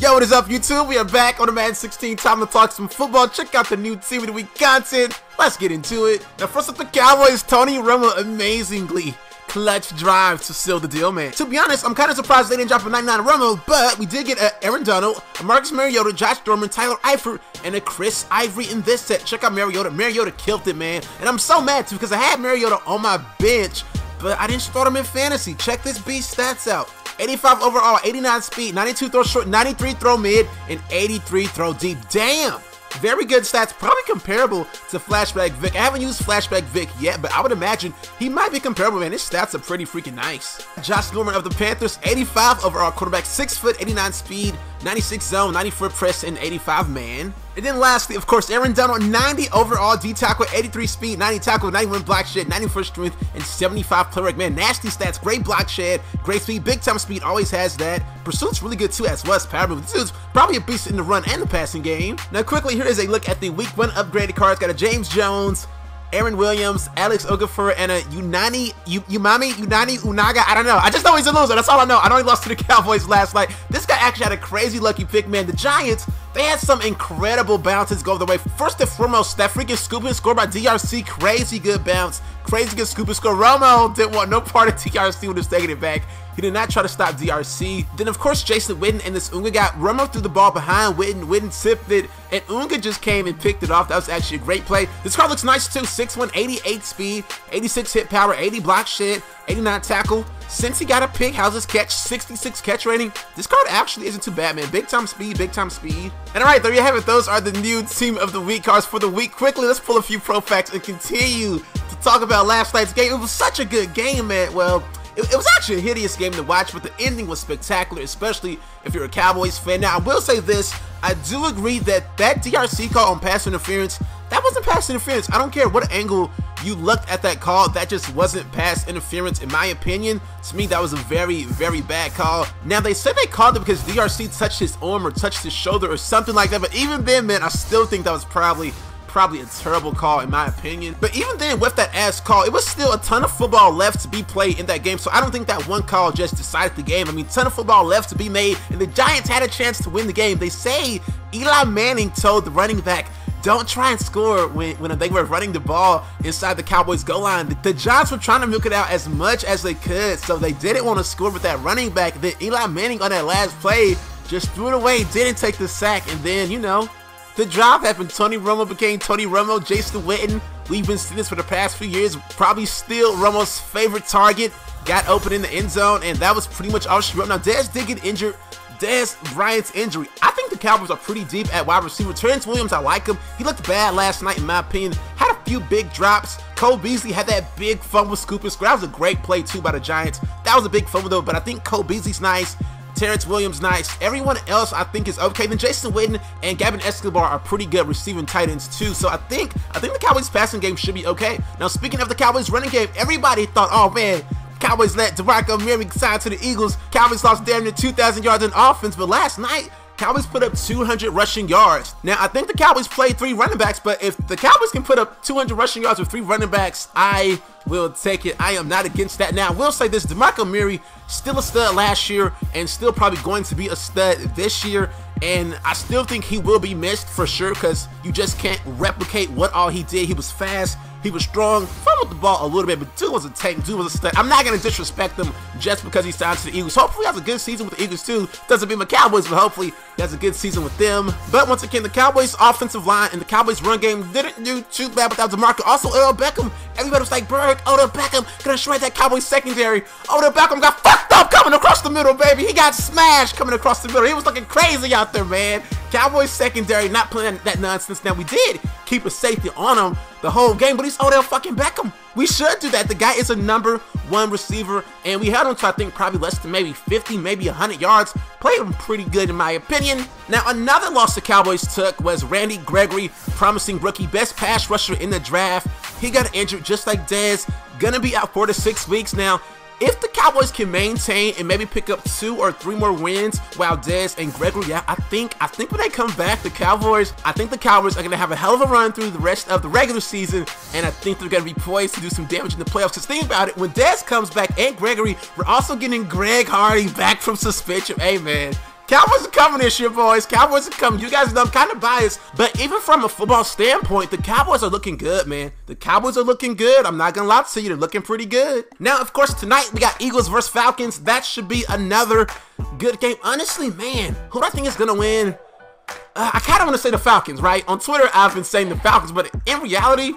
Yo, what is up, YouTube? We are back on the Madden 16. Time to talk some football. Check out the new Team of the Week content. Let's get into it. Now, first up, the Cowboys. Tony Romo amazingly clutch drive to seal the deal, man. To be honest, I'm kind of surprised they didn't drop a 99 Romo, but we did get a Aaron Donald, a Marcus Mariota, Josh Norman, Tyler Eifert, and a Chris Ivory in this set. Check out Mariota. Mariota killed it, man. And I'm so mad, too, because I had Mariota on my bench, but I didn't start him in fantasy. Check this beast stats out. 85 overall, 89 speed, 92 throw short, 93 throw mid, and 83 throw deep. Damn! Very good stats, probably comparable to Flashback Vic. I haven't used Flashback Vic yet, but I would imagine he might be comparable, man. His stats are pretty freaking nice. Josh Norman of the Panthers, 85 overall quarterback, 6 foot, 89 speed, 96 zone, 94 press, and 85 man. And then lastly, of course, Aaron Donald, 90 overall D tackle, 83 speed, 90 tackle, 91 block shed, 94 strength, and 75 play rec. Man, nasty stats, great block shed, great speed, big time speed, always has that. Pursuit's really good too, as well as power move. This dude's probably a beast in the run and the passing game. Now quickly, here is a look at the week one upgraded cards. Got a James Jones, Aaron Williams, Alex Okafor, and a Unani Unaga. I don't know. I just know he's a loser. That's all I know. I know he lost to the Cowboys last night. This guy actually had a crazy lucky pick, man. The Giants, they had some incredible bounces go the way. First and foremost, that freaking scoop and score by DRC. Crazy good bounce. Crazy good scoop and score. Romo didn't want no part of DRC when he was taking it back. He did not try to stop DRC. Then, of course, Jason Witten and this Unga got Romo threw the ball behind Witten. Witten tipped it, and Unga just came and picked it off. That was actually a great play. This card looks nice, too. 6'1", 88 speed, 86 hit power, 80 block shed, 89 tackle. Since he got a pick, how's his catch? 66 catch rating. This card actually isn't too bad, man. Big time speed, big time speed. And all right, there you have it. Those are the new Team of the Week cards for the week. Quickly, let's pull a few pro facts and continue to talk about last night's game. It was such a good game, man. Well, it was actually a hideous game to watch, but the ending was spectacular, especially if you're a Cowboys fan. Now, I will say this. I do agree that DRC call on pass interference, that wasn't pass interference. I don't care what angle you looked at that call, that just wasn't pass interference in my opinion. To me, that was a very, very bad call. Now, they said they called it because DRC touched his arm or touched his shoulder or something like that, but even then, man, I still think that was probably a terrible call in my opinion. But even then, with that ass call, it was still a ton of football left to be played in that game, so I don't think that one call just decided the game. I mean, ton of football left to be made, and the Giants had a chance to win the game. They say Eli Manning told the running back, don't try and score when they were running the ball inside the Cowboys goal line. The Giants were trying to milk it out as much as they could, so they didn't want to score with that running back. Then Eli Manning on that last play just threw it away, didn't take the sack, and then, you know, the drive happened. Tony Romo became Tony Romo. Jason Witten, we've been seeing this for the past few years, probably still Romo's favorite target, got open in the end zone, and that was pretty much all she wrote. Now, Dez did get injured. Dez Bryant's injury. I think the Cowboys are pretty deep at wide receiver. Terrence Williams, I like him. He looked bad last night in my opinion. Had a few big drops. Cole Beasley had that big fumble scoop and score. That was a great play too by the Giants. That was a big fumble though, but I think Cole Beasley's nice. Terrence Williams, nice. Everyone else, I think, is okay. Then Jason Witten and Gavin Escobar are pretty good receiving tight ends too. So I think the Cowboys' passing game should be okay. Now, speaking of the Cowboys' running game, everybody thought, oh man, Cowboys let DeMarco Murray sign to the Eagles. Cowboys lost damn near 2,000 yards in offense, but last night, Cowboys put up 200 rushing yards. Now, I think the Cowboys played 3 running backs, but if the Cowboys can put up 200 rushing yards with 3 running backs, I will take it. I am not against that. Now, I will say this, DeMarco Murray, still a stud last year and still probably going to be a stud this year. And I still think he will be missed for sure because you just can't replicate what all he did. He was fast. He was strong. Fumbled the ball a little bit, but dude was a tank. Dude was a stud. I'm not going to disrespect him just because he signed to the Eagles. Hopefully he has a good season with the Eagles too. Doesn't mean the Cowboys, but hopefully he has a good season with them. But once again, the Cowboys offensive line and the Cowboys run game didn't do too bad without DeMarco. Also, Odell Beckham. Everybody was like, Berg, Odell Beckham going to shred that Cowboys secondary. Odell Beckham got fucked up coming across the middle, baby. He got smashed coming across the middle. He was looking crazy out there, man. Cowboys secondary not playing that nonsense. Now, we did keep a safety on him the whole game, but he's Odell fucking Beckham. We should do that. The guy is a #1 receiver, and we held him to, I think, probably less than maybe 50, maybe 100 yards. Played him pretty good, in my opinion. Now, another loss the Cowboys took was Randy Gregory, promising rookie, best pass rusher in the draft. He got injured just like Dez. Gonna be out 4 to 6 weeks now. If the Cowboys can maintain and maybe pick up 2 or 3 more wins while Dez and Gregory, yeah, I think when they come back, the Cowboys are going to have a hell of a run through the rest of the regular season, and I think they're going to be poised to do some damage in the playoffs. Because think about it, when Dez comes back and Gregory, we're also getting Greg Hardy back from suspension. Hey, man. Cowboys are coming this year, boys. Cowboys are coming. You guys know I'm kind of biased, but even from a football standpoint, the Cowboys are looking good, man. The Cowboys are looking good. I'm not going to lie to you. They're looking pretty good. Now, of course, tonight we got Eagles versus Falcons. That should be another good game. Honestly, man, who do I think is going to win? I kind of want to say the Falcons, right? On Twitter, I've been saying the Falcons, but in reality,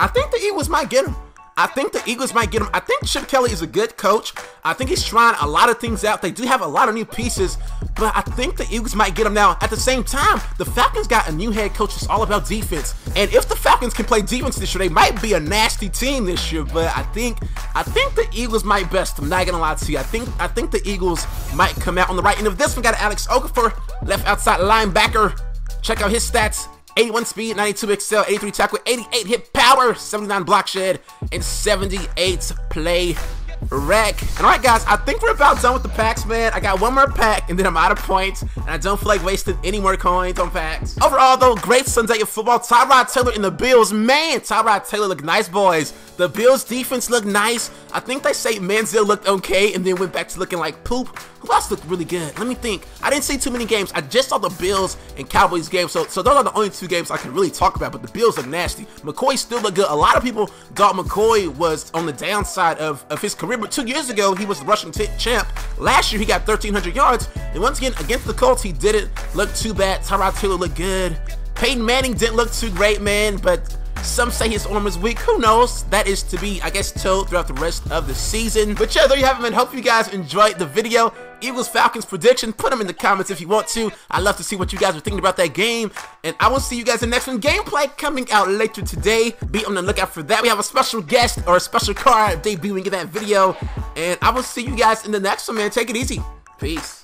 I think the Eagles might get them. I think the Eagles might get him. I think Chip Kelly is a good coach. I think he's trying a lot of things out. They do have a lot of new pieces, but I think the Eagles might get him. Now, at the same time, the Falcons got a new head coach that's all about defense. And if the Falcons can play defense this year, they might be a nasty team this year, but I think the Eagles might best them. I'm not gonna lie to you. I think the Eagles might come out on the right end of this one. Got Alex Okafor, left outside linebacker. Check out his stats. 81 speed, 92 excel, 83 tackle, 88 hit power, 79 block shed, and 78 play wreck. And all right, guys, I think we're about done with the packs, man. I got one more pack, and then I'm out of points, and I don't feel like wasting any more coins on packs. Overall, though, great Sunday of football. Tyrod Taylor and the Bills. Man, Tyrod Taylor looked nice, boys. The Bills' defense looked nice. I think they say Manziel looked okay, and then went back to looking like poop. Who else looked really good? Let me think. I didn't see too many games. I just saw the Bills and Cowboys games, so those are the only two games I can really talk about, but the Bills look nasty. McCoy still looked good. A lot of people thought McCoy was on the downside of his career, but 2 years ago, he was the rushing champ. Last year, he got 1,300 yards, and once again, against the Colts, he didn't look too bad. Tyrod Taylor looked good. Peyton Manning didn't look too great, man, but some say his arm is weak. Who knows? That is to be, I guess, told throughout the rest of the season. But yeah, there you have it, man. Hope you guys enjoyed the video. Eagles Falcons prediction. Put them in the comments if you want to. I'd love to see what you guys are thinking about that game. And I will see you guys in the next one. Gameplay coming out later today. Be on the lookout for that. We have a special guest or a special card debuting in that video. And I will see you guys in the next one, man. Take it easy. Peace.